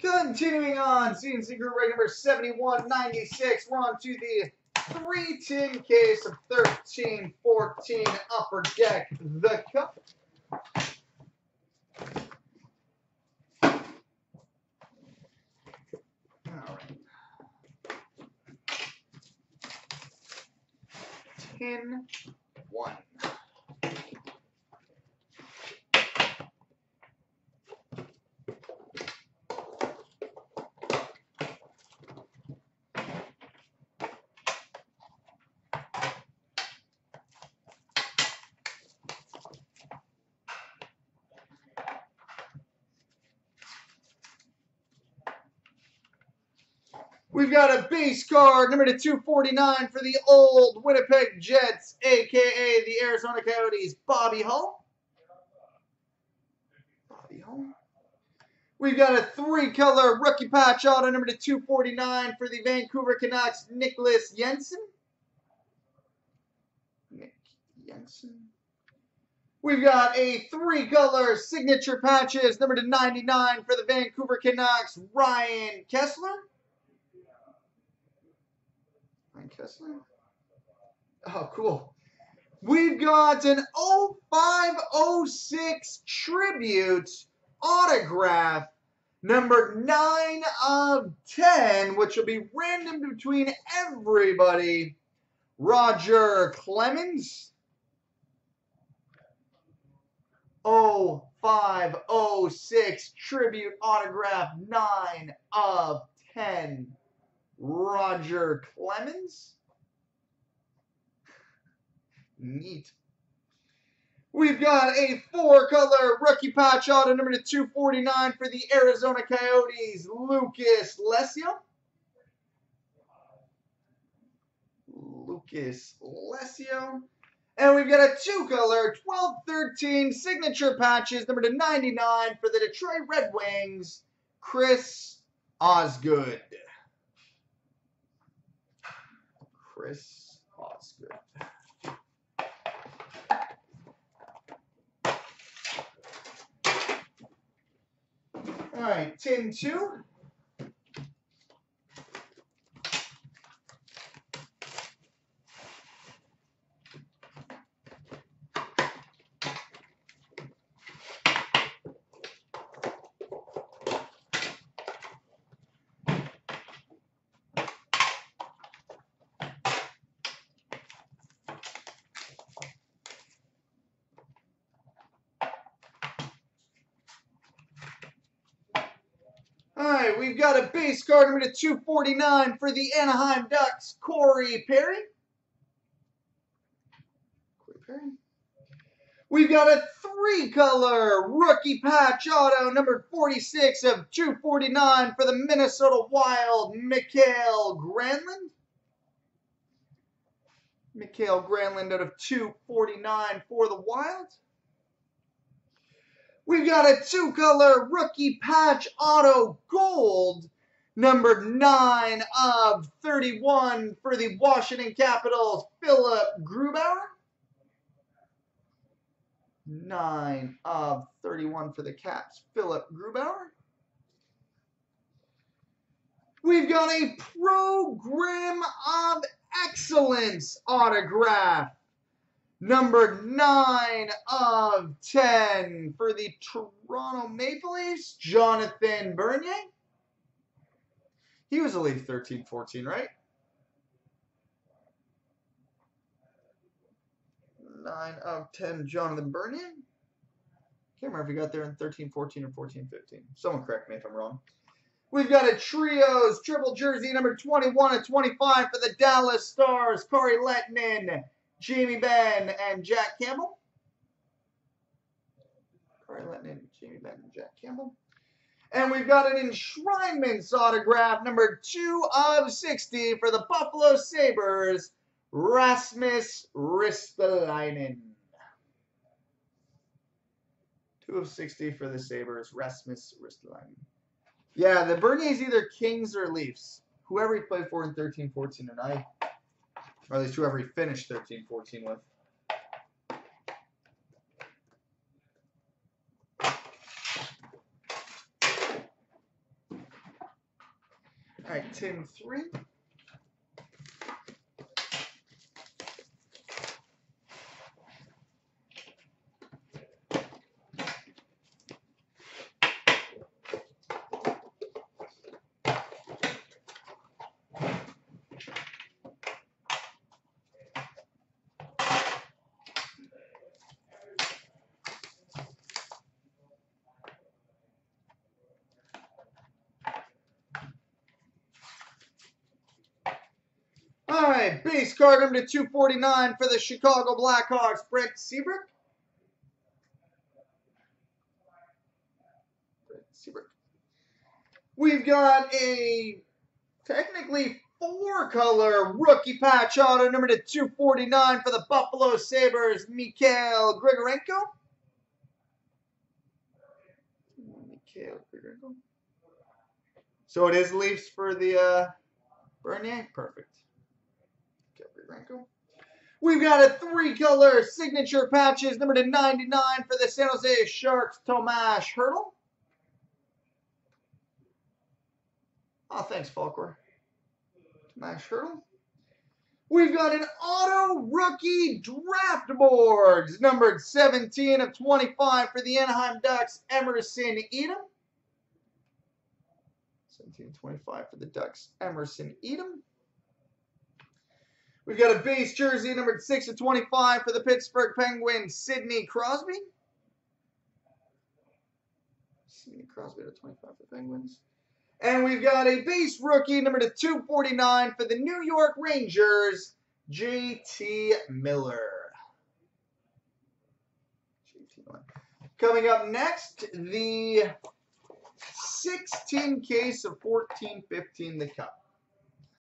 Continuing on, CNC Group break number 7196. We're on to the 3-tin case of 1314 Upper Deck, The Cup. All right. 10-1. We've got a base card, number to 249 for the old Winnipeg Jets, a.k.a. the Arizona Coyotes, Bobby Hull. Bobby Hull. We've got a three-color rookie patch auto, number to 249 for the Vancouver Canucks, Niklas Jensen. Nick Jensen. We've got a three-color signature patches, number to 99 for the Vancouver Canucks, Ryan Kesler. Oh, cool. We've got an 0506 tribute autograph, number 9 of 10, which will be random between everybody. Roger Clemens. 0506 tribute autograph, 9 of 10. Roger Clemens. Neat. We've got a four-color rookie patch auto, number to 249 for the Arizona Coyotes, Lucas Lessio. Lucas Lessio. And we've got a two-color 12-13 signature patches, number to 99 for the Detroit Red Wings, Chris Osgood. Chris Osgood. All right, 10-2. All right, we've got a base card, number to 249 for the Anaheim Ducks, Corey Perry. Corey Perry. We've got a three-color rookie patch auto, number 46 of 249 for the Minnesota Wild, Mikael Granlund. Mikael Granlund out of 249 for the Wild. We've got a two-color rookie patch auto gold, number 9 of 31 for the Washington Capitals, Philip Grubauer. 9 of 31 for the Caps, Philip Grubauer. We've got a Program of Excellence autograph, number 9 of 10 for the Toronto Maple Leafs, Jonathan Bernier. He was a Leaf 13-14, right? 9 of 10, Jonathan Bernier. Can't remember if he got there in 13-14 or 14-15. Someone correct me if I'm wrong. We've got a Trios triple jersey, number 21 and 25 for the Dallas Stars, Corey Lehtonen, Jamie Benn, and Jack Campbell. Corey Lehtonen, Jamie Benn, and Jack Campbell. And we've got an enshrinements autograph, number 2 of 60 for the Buffalo Sabres, Rasmus Ristelainen. 2 of 60 for the Sabres, Rasmus Ristelainen. Yeah, the Bernier's either Kings or Leafs. Whoever he played for in 13-14 tonight. Or at least whoever he finished 13-14 with. pack 10-3. Base card number 249 for the Chicago Blackhawks, Brent Seabrook. We've got a technically four-color rookie patch auto number 249 for the Buffalo Sabres, Mikhail Grigorenko. So it is Leafs for the Bernier. Perfect. We've got a three-color signature patches, number 299 for the San Jose Sharks, Tomas Hertl. Oh, thanks, Falkor. Tomas Hertl. We've got an auto rookie draft boards, numbered 17 of 25 for the Anaheim Ducks, Emerson Edom. 17 of 25 for the Ducks, Emerson Edom. We've got a base jersey numbered 6 of 25 for the Pittsburgh Penguins, Sidney Crosby. Sidney Crosby to 25 for the Penguins. And we've got a base rookie numbered 249 for the New York Rangers, J.T. Miller. Coming up next, the 16 case of 14-15 The Cup.